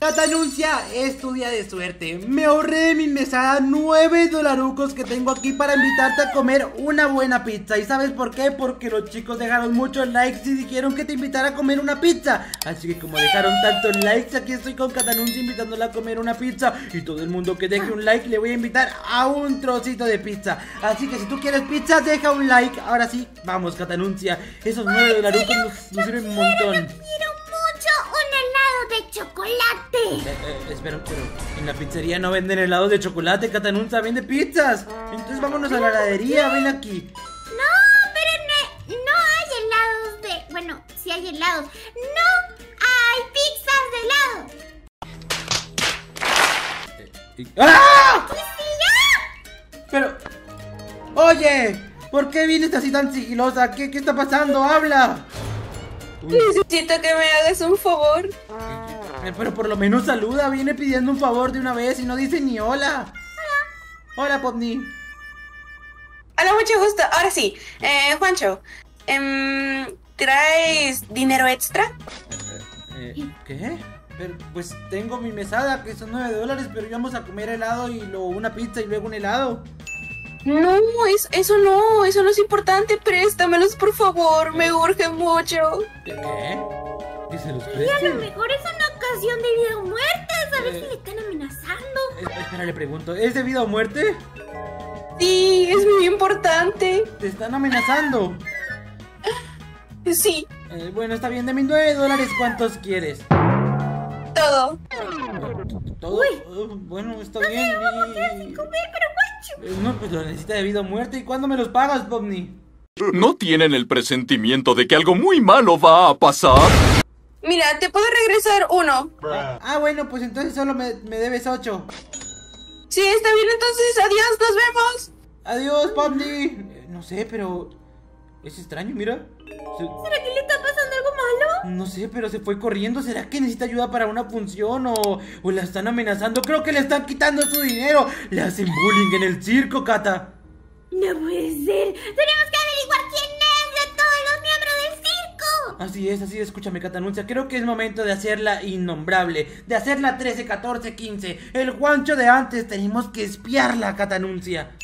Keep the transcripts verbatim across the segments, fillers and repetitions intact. Catanuncia, es tu día de suerte. Me ahorré de mi mesada nueve dolarucos que tengo aquí para invitarte a comer una buena pizza. ¿Y sabes por qué? Porque los chicos dejaron muchos likes y dijeron que te invitara a comer una pizza. Así que como dejaron tantos likes, aquí estoy con Catanuncia invitándola a comer una pizza. Y todo el mundo que deje un like le voy a invitar a un trocito de pizza. Así que si tú quieres pizza, deja un like. Ahora sí, vamos Catanuncia. Esos nueve dolarucos nos, nos sirven un montón. De chocolate. Eh, eh, espero, pero en la pizzería no venden helados de chocolate, Catanuncia, venden pizzas. Entonces vámonos a la heladería, ven aquí. No, pero no, no hay helados de... Bueno, sí hay helados. No hay pizzas de helado. Eh, eh. ¡Ah! Pero... Oye, ¿por qué vienes así tan sigilosa? ¿Qué, qué está pasando? ¡Habla! Uy. Necesito que me hagas un favor. Pero por lo menos saluda, viene pidiendo un favor de una vez y no dice ni hola. Hola. Hola, Pomni. Hola, mucho gusto. Ahora sí, eh, Juancho, eh, ¿traes dinero extra? Eh, eh, ¿Qué? Pero, pues tengo mi mesada, que son nueve dólares, pero íbamos a comer helado y luego una pizza y luego un helado. No, es, eso no, eso no es importante, préstamelos por favor, me urge mucho. ¿Qué? ¿Qué se los presta? Y a lo mejor es una ocasión de vida o muerte, a ver eh, si le están amenazando. Eh, espera, le pregunto, ¿es de vida o muerte? Sí, es muy importante. ¿Te están amenazando? Sí. Eh, bueno, está bien, de mis nueve dólares, ¿cuántos quieres? Todo. ¿Todo? Uy. Uh, bueno, está no bien. Sé, vamos a quedar sin comer, pero... No, pues lo necesita de vida o muerte. ¿Y cuándo me los pagas, Pomni? ¿No tienen el presentimiento de que algo muy malo va a pasar? Mira, te puedo regresar uno. Ah, bueno, pues entonces solo me, me debes ocho. Sí, está bien, entonces adiós, nos vemos. Adiós, Pomni. eh, No sé, pero... Es extraño, mira se... ¿Será que le está pasando algo malo? No sé, pero se fue corriendo. ¿Será que necesita ayuda para una función? O, o la están amenazando. Creo que le están quitando su dinero. Le hacen bullying en el circo, Cata. No puede ser. Tenemos que averiguar quién es de todos los miembros del circo. Así es, así es, escúchame, Catanuncia. Creo que es momento de hacerla innombrable. De hacerla trece, catorce, quince. El Juancho de antes, tenemos que espiarla, Catanuncia.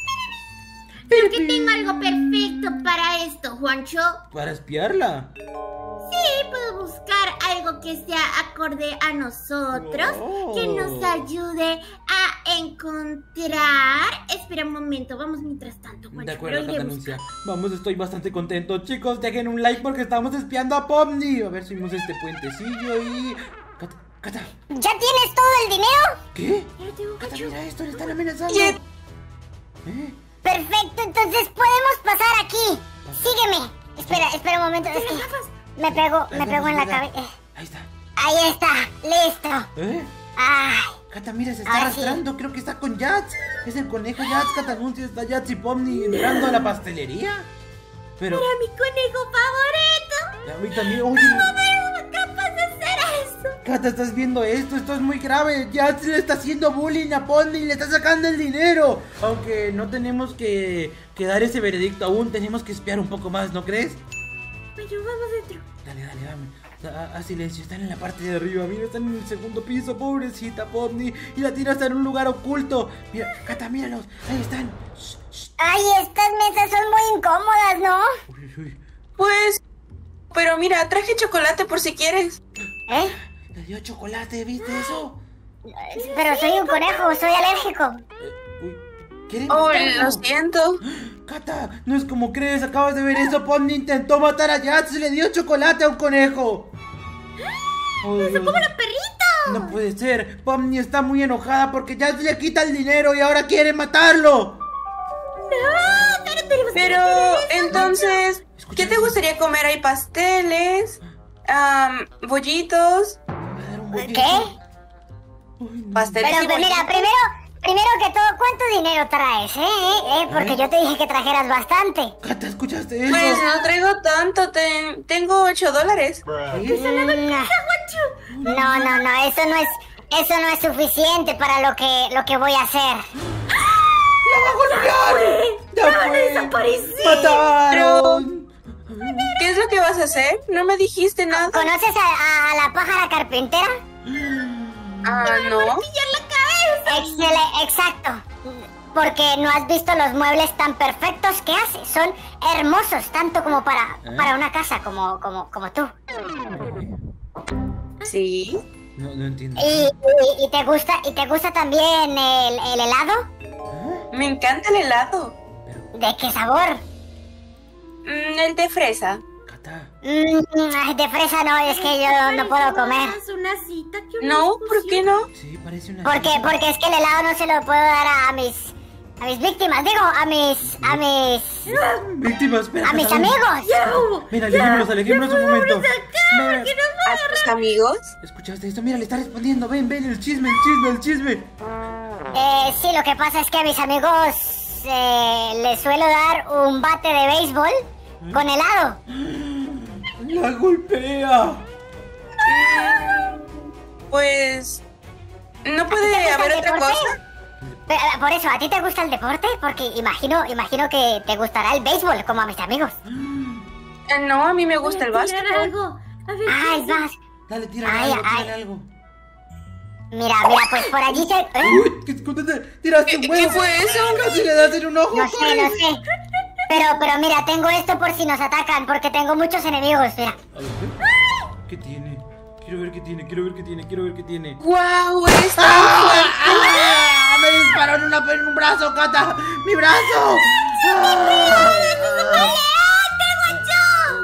Creo que tengo algo perfecto para esto, Juancho. ¿Para espiarla? Sí, puedo buscar algo que sea acorde a nosotros, oh. que nos ayude a encontrar... Espera un momento, vamos mientras tanto, Juancho. De acuerdo, Catanuncia. Vamos, estoy bastante contento. Chicos, dejen un like porque estamos espiando a Pomni. A ver, subimos este puentecillo y... Cata, Cata. ¿Ya tienes todo el dinero? ¿Qué? Ya lo tengo, Cata, mira esto, le están amenazando. ¿Eh? Perfecto, entonces podemos pasar aquí. Sígueme. Espera, espera un momento. Es que me pegó, me pegó en la cabeza. Ahí está. Ahí está, listo. ¿Eh? Ay. Cata, mira, se está arrastrando. Sí. Creo que está con Jax. Es el conejo Jax, Catanuncia. Está Jax y Pomni entrando a la pastelería. Pero... Era mi conejo favorito. A mí también. Oye, ¿cómo capaz de hacer eso? Cata, estás viendo esto. Esto es muy grave. Jax le está haciendo bullying a Pomni y le está sacando el dinero. Aunque no tenemos que, que dar ese veredicto aún. Tenemos que espiar un poco más, ¿no crees? Pero vamos dentro. Dale, dale, dame. Haz silencio. Están en la parte de arriba. Mira, están en el segundo piso. Pobrecita Pomni. Y la tira hasta en un lugar oculto. Mira, Cata, míralos. Ahí están. Ay, estas mesas son muy incómodas, ¿no? Uy, uy. Pues... Pero mira, traje chocolate por si quieres. ¿Eh? Le dio chocolate, ¿viste eso? Pero soy un conejo, soy alérgico. ¿Quieren oh, matarlo? Lo siento. Cata, no es como crees, acabas de ver eso. Pomni intentó matar a Jax y le dio chocolate a un conejo. ¡Oh, ¡Se como los perritos! No puede ser, Pomni está muy enojada porque Jax le quita el dinero y ahora quiere matarlo. No, pero tenemos Pero, que entonces, ¿qué te gustaría comer? Hay pasteles, um, bollitos. ¿Qué? Pasteles Pero, y bollitos. Mira, primero... Primero que todo, ¿cuánto dinero traes, eh? ¿Eh? Porque ¿Eh? yo te dije que trajeras bastante. Cata, ¿escuchaste eso? Pues no traigo tanto, ten, tengo ocho dólares. ¿Qué se la va a hacer? No, no, no, eso no es, eso no es suficiente para lo que, lo que voy a hacer. ¡La van a golpear! ¡La van a desaparecer! ¡Mataron! Pero, ¿qué es lo que vas a hacer? No me dijiste nada. ¿Conoces a, a, a la pájara carpintera? Ah, no. Me van a pillar la cabeza. Excelente, exacto. Porque no has visto los muebles tan perfectos que hace. Son hermosos, tanto como para, ¿eh? Para una casa como, como, como tú. Sí. No, no entiendo. ¿Y, y, y, te, gusta, y te gusta también el, el helado? ¿Eh? Me encanta el helado. ¿De qué sabor? Mm, el de fresa. Mm, de fresa no, es que yo no puedo comer. Una cita, no, ¿por qué no? Sí, parece una porque, cita. Porque es que el helado no se lo puedo dar a, a mis a mis víctimas, digo, a mis a mis víctimas, espera, a mis amigos. amigos. Mira, alejémonos, alejémonos un momento. Sacar, que nos ¿A tus amigos? ¿Escuchaste esto? Mira, le está respondiendo. Ven, ven, el chisme, el chisme, el chisme. Eh, sí, lo que pasa es que a mis amigos eh, les suelo dar un bate de béisbol ¿Eh? con helado. ¡La golpea! Pues... ¿no puede haber otra deporte? cosa? Pero, por eso, ¿a ti te gusta el deporte? Porque imagino imagino que te gustará el béisbol, como a mis amigos. No, a mí me gusta el básquet. algo. A ver, ah, el básquet. Dale, tira algo, tírale algo. Mira, mira, pues por allí se... ¿Eh? Uy, ¿qué, tiraste un huevo? ¿Qué fue eso? Casi le das en un ojo. No sé, no sé. Pero, pero mira, tengo esto por si nos atacan, porque tengo muchos enemigos, mira. A ver, ¿qué tiene? Quiero ver qué tiene, quiero ver qué tiene, quiero ver qué tiene. ¡Guau! Wow, ¡esto! ¡Ah! ¡Ah! ¡Me disparó en, una, en un brazo, Cata! ¡Mi brazo! ¡Ah!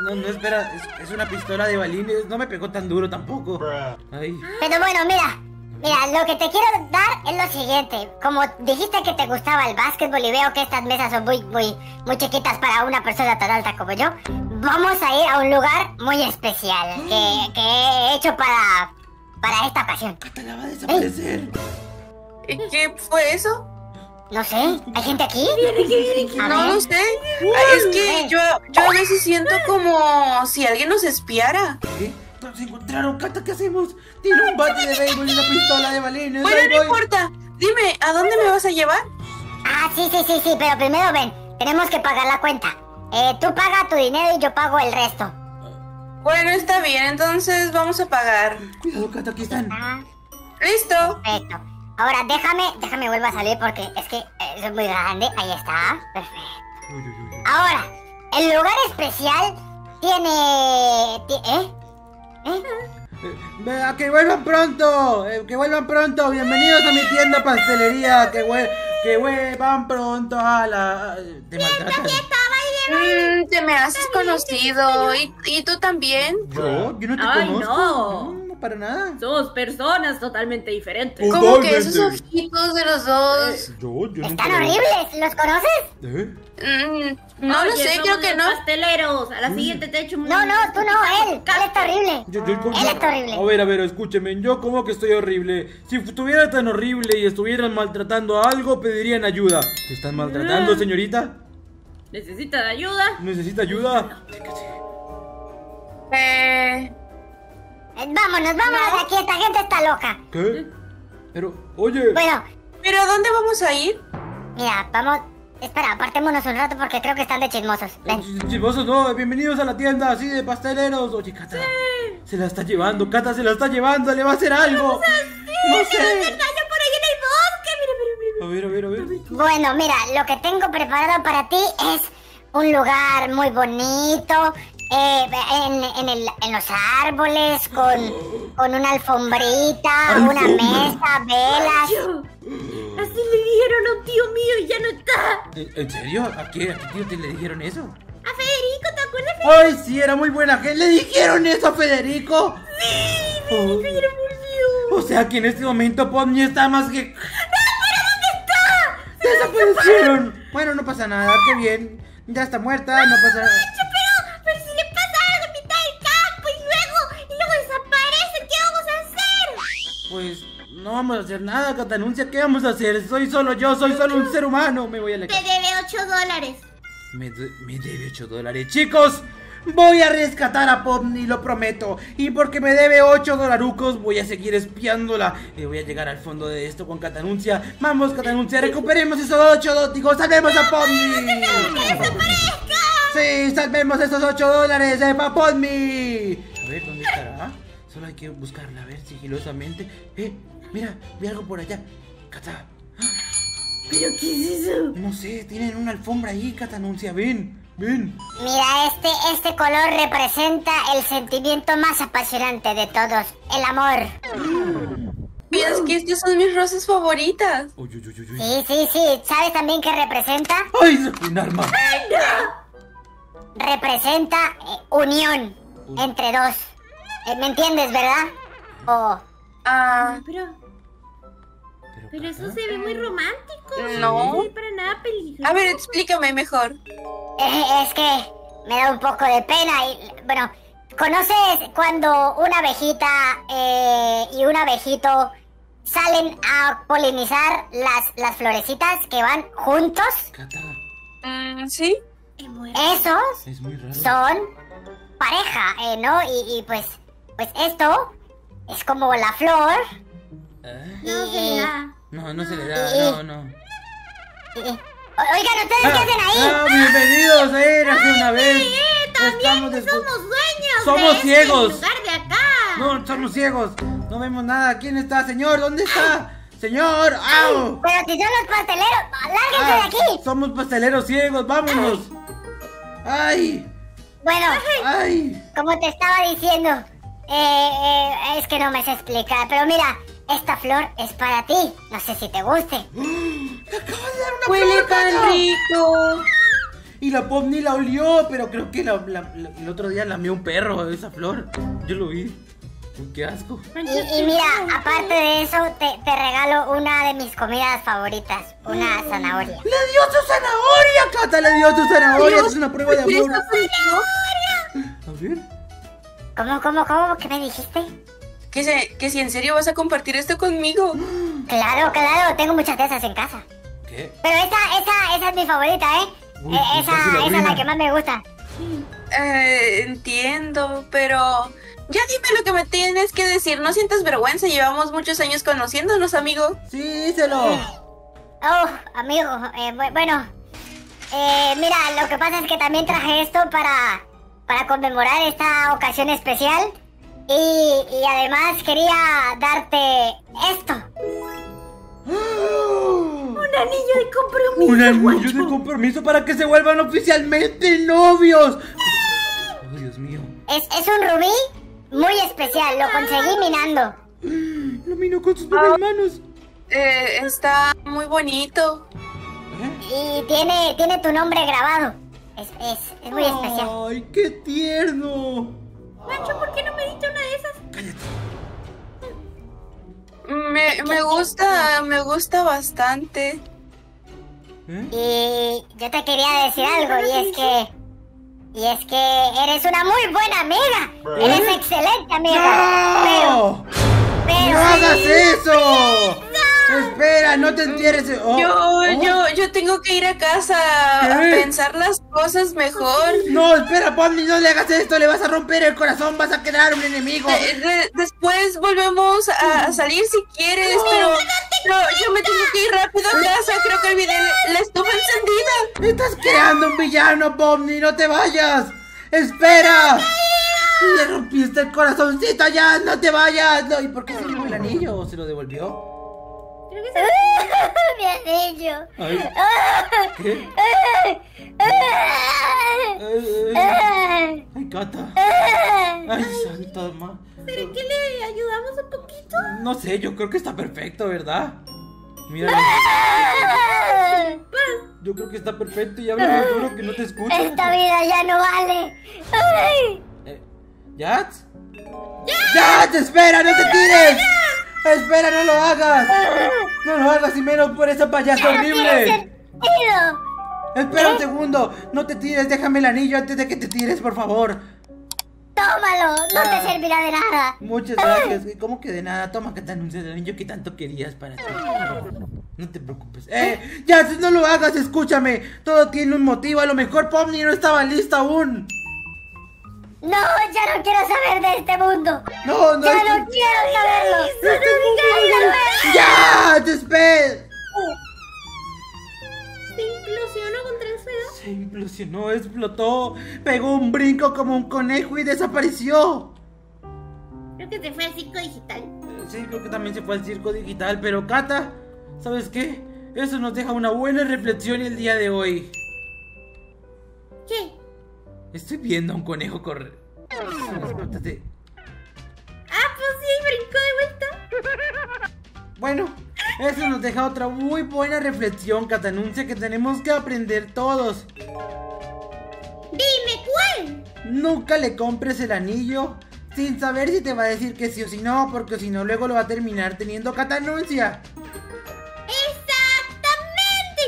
No, no, espera, es, es una pistola de balines, no me pegó tan duro tampoco. Ay. Pero bueno, mira. Mira, lo que te quiero dar es lo siguiente. Como dijiste que te gustaba el básquetbol y veo que estas mesas son muy, muy, muy chiquitas para una persona tan alta como yo, vamos a ir a un lugar muy especial que, que he hecho para, para esta ocasión. Cata la va a desaparecer. ¿Eh? ¿Qué fue eso? No sé, ¿hay gente aquí? A no lo no sé. Es que yo, yo a veces siento como si alguien nos espiara. ¿Qué? Nos encontraron, Cata, ¿qué hacemos? Tiene un bate de béisbol y una pistola de balines. Bueno, no importa. Dime, ¿a dónde me vas a llevar? Ah, sí, sí, sí, sí, pero primero ven. Tenemos que pagar la cuenta. Eh, tú paga tu dinero y yo pago el resto. Bueno, está bien, entonces vamos a pagar. Cuidado, Cata, aquí están. Listo. Perfecto. Ahora déjame, déjame vuelva a salir porque es que eh, es muy grande. Ahí está, perfecto. Ahora, el lugar especial tiene... ¿Eh? ¿Eh? Eh, ¡Que vuelvan pronto! Eh, ¡Que vuelvan pronto! ¡Bienvenidos a mi tienda pastelería! ¡Que, vuel que vuelvan pronto a la... Te maltratan. Mm, te me has conocido. ¿Y, y tú también? ¿Yo? Yo no te Ay, conozco. No. No, no, para nada. Somos personas totalmente diferentes. Como que esos ojitos de los dos... Eh, yo, yo ¡Están no horribles! ¿Los conoces? ¿Eh? Mm. No Oye, lo sé, creo que no. Pasteleros. A la siguiente te echo un... No, no, tú no, él. Él está horrible. Yo, yo, él está horrible. A ver, a ver, escúcheme. Yo como que estoy horrible. Si estuviera tan horrible y estuvieran maltratando a algo, pedirían ayuda. ¿Te están maltratando, señorita? ¿Necesitas ayuda? ¿Necesita ayuda? Eh... Vámonos, vámonos de aquí. Esta gente está loca. ¿Qué? Pero, oye... Bueno. ¿Pero a dónde vamos a ir? Mira, vamos... Espera, apartémonos un rato porque creo que están de chismosos. Ven. Chismosos no, bienvenidos a la tienda así de pasteleros. Oye, Cata, sí. se la está llevando, Cata se la está llevando, le va a hacer algo. No sé. Por ahí en el bosque. Mira, mira, mira, mira. A ver, a ver, a ver. Bueno, mira, lo que tengo preparado para ti es un lugar muy bonito, eh, en, en, el, en los árboles, con, con una alfombrita, Alfombra. una mesa, velas. Así le dijeron a un tío mío y ya no está. ¿En serio? ¿A qué, a qué tío te le dijeron eso? A Federico, ¿te acuerdas? Federico? ¡Ay, sí! Era muy buena gente. ¿Le dijeron eso a Federico? ¡Sí! Federico oh. era muy O sea que en este momento Pomni está más que... ¡No! ¡Pero dónde está! ¡Desaparecieron! Bueno, no pasa nada, qué bien. Ya está muerta, no, no pasa nada. Pero, pero si le pasa algo en mitad del campo y luego, y luego desaparece, ¿qué vamos a hacer? Pues... No vamos a hacer nada, Catanuncia. ¿Qué vamos a hacer? Soy solo yo, soy solo un ser humano. Me voy a la casa. Te debe ocho dólares. Me, me debe ocho dólares. Chicos, voy a rescatar a Pomni, lo prometo. Y porque me debe ocho dolarucos, voy a seguir espiándola. Y voy a llegar al fondo de esto con Catanuncia. Vamos, Catanuncia, recuperemos esos ocho dólares. ¡Salvemos a Pomni! Sí, salvemos esos ocho dólares eh, para Pomni. A ver, ¿dónde estará? Solo hay que buscarla, a ver, sigilosamente. ¡Eh! Mira, vi algo por allá, Cata. ¿Pero qué es eso? No sé, tienen una alfombra ahí, Catanuncia, ven, ven. Mira, este, este color representa el sentimiento más apasionante de todos, el amor. Mira, es que estas son mis rosas favoritas. Uy, uy, uy, uy. Sí, sí, sí, ¿sabes también qué representa? ¡Ay, un arma! ¡Ay, no! Representa eh, unión Uy. entre dos. Eh, ¿Me entiendes, verdad? O... Ah... No, pero... Pero eso se ve muy romántico. No. No es para nada peligroso. A ver, explícame mejor. Eh, es que me da un poco de pena y... Bueno, ¿conoces cuando una abejita eh, y un abejito salen a polinizar las, las florecitas que van juntos? Cata. Mm, sí. Es muy raro. Esos es muy raro. Son pareja, eh, ¿no? Y, y pues, pues esto es como la flor... ¿Eh? No se le da. No, no se le da, no, no. Oigan, ¿ustedes ah, qué hacen ahí? Ah, bienvenidos, eh, hace Ay, una vez. Sí, eh, también después... somos dueños. Somos de ciegos. Este lugar de acá. No, somos ciegos. No vemos nada. ¿Quién está, señor? ¿Dónde está? Ay. Señor, ¡au! Pero si son los pasteleros, lárguense ah, de aquí. Somos pasteleros ciegos, vámonos. Ay. Bueno, ay. Como te estaba diciendo, eh, eh, es que no me sé explicar, pero mira. Esta flor es para ti. No sé si te guste. ¡Le acabas de dar una Huele flor, tan Cata! rico! Y la Pomni la olió, pero creo que la, la, la, el otro día lamió un perro esa flor. Yo lo vi. ¡Qué asco! Y, y mira, aparte de eso, te, te regalo una de mis comidas favoritas. Una oh. zanahoria. ¡Le dio su zanahoria, Cata! ¡Le dio su zanahoria! Dios, ¡es una prueba de amor! ¡A ver! ¿Cómo, cómo, cómo? ¿Qué me dijiste? Que, se, que si en serio vas a compartir esto conmigo. Claro, claro, tengo muchas de esas en casa. ¿Qué? Pero esa, esa, esa es mi favorita, ¿eh? Uy, eh esa esa es la que más me gusta. Eh, entiendo, pero... Ya dime lo que me tienes que decir, no sientas vergüenza, llevamos muchos años conociéndonos, amigo. Sí, díselo. Oh, amigo, eh, bueno... Eh, mira, lo que pasa es que también traje esto para... Para conmemorar esta ocasión especial. Y, y además quería darte esto. ¡Oh! Un anillo de compromiso. Un anillo guacho. de compromiso para que se vuelvan oficialmente novios. ¡Ah! Oh, Dios mío. Es, es un rubí muy especial. Lo conseguí minando. Lo minó con sus propias oh. manos. Eh, está muy bonito. ¿Eh? Y tiene, tiene tu nombre grabado. Es, es, es muy oh, especial. Ay, qué tierno. Juancho, ¿por qué no me diste una de esas? Cállate. Me, me gusta, me gusta bastante. ¿Eh? Y yo te quería decir algo, y es que... Y es que eres una muy buena amiga. ¿Eh? Eres excelente amiga. ¡No! Pero... pero ¡no hagas eso! ¡Prisa! Espera, no te entierres. Oh, yo, oh. yo, yo tengo que ir a casa ¿Qué? a pensar las cosas mejor. No, espera, Pomni, no le hagas esto, le vas a romper el corazón, vas a quedar un enemigo. De, de, después volvemos a, a salir si quieres, no, pero, pero yo me tengo que ir rápido a casa, creo que olvidé la estufa encendida. Me estás creando un villano, Pomni, no te vayas. Espera. Le rompiste el corazoncito ya, no te vayas. No, ¿y por qué se llevó el anillo o se lo devolvió? Creo que se lo... Mi anillo. Ay. ¿Qué? Ay, Cata. Ay, santa madre. ¿Será que le ayudamos un poquito? No sé, yo creo que está perfecto, ¿verdad? Mira. Yo creo que está perfecto y habla muy duro que no te escucho. Esta vida ya no vale. Ay. ¿Jax? ¡Jax! ¡Espera! ¡No te tires! ¡Espera! ¡No lo hagas! ¡No lo hagas! ¡Y menos por esa payasa horrible! ¡Espera un segundo! ¡No te tires! ¡Déjame el anillo antes de que te tires, por favor! ¡Tómalo! ¡No ah, te servirá de nada! Muchas gracias. ¿Cómo que de nada? Toma que te anuncies el anillo que tanto querías para ti. No te preocupes. ¡Eh! ¡Jax! ¡No lo hagas! ¡Escúchame! Todo tiene un motivo. A lo mejor Pomni no estaba lista aún. No, ya no quiero saber de este mundo. No, no. Ya es... no quiero saberlo. No, no, no, no, no. Ya, te espero. Se implosionó contra el suelo. Se implosionó, explotó, pegó un brinco como un conejo y desapareció. Creo que se fue al circo digital. Sí, creo que también se fue al circo digital. Pero Cata, ¿sabes qué? Eso nos deja una buena reflexión el día de hoy. ¿Qué? Estoy viendo a un conejo correr. Espérate. Ah, pues sí, brincó de vuelta. Bueno, eso nos deja otra muy buena reflexión, Catanuncia, que tenemos que aprender todos. Dime, ¿cuál? Nunca le compres el anillo sin saber si te va a decir que sí o si no, porque si no luego lo va a terminar teniendo Catanuncia. ¡Exactamente!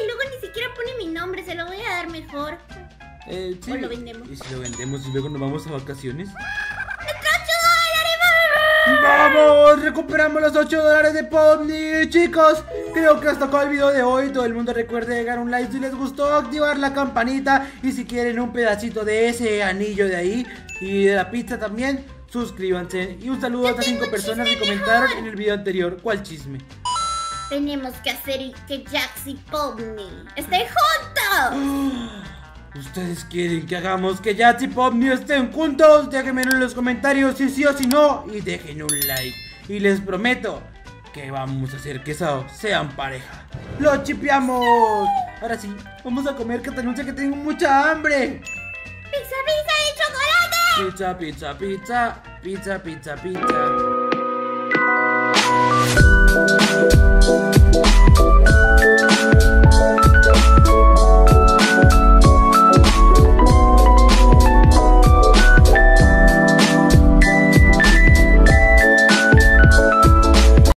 Y luego ni siquiera pone mi nombre, se lo voy a dar mejor. Eh, sí. O lo vendemos. ¿Y si lo vendemos y luego nos vamos a vacaciones? ¡Vamos! ¡Recuperamos los ocho dólares de Pomni! Chicos, creo que hasta acá el video de hoy. Todo el mundo recuerde dejar un like si les gustó, activar la campanita, y si quieren un pedacito de ese anillo de ahí y de la pizza también, suscríbanse. Y un saludo a estas cinco personas que comentaron en el video anterior. ¿Cuál chisme? Tenemos que hacer que Jax y Pomni estén juntos. ¿Ustedes quieren que hagamos que Jax y Pomni estén juntos? Déjenmelo en los comentarios si sí o si no, y dejen un like. Y les prometo que vamos a hacer que eso sean pareja. ¡Lo chipeamos! Ahora sí, vamos a comer, Catanuncia, que tengo mucha hambre. ¡Pizza, pizza y chocolate! Pizza, pizza, pizza, pizza, pizza, pizza.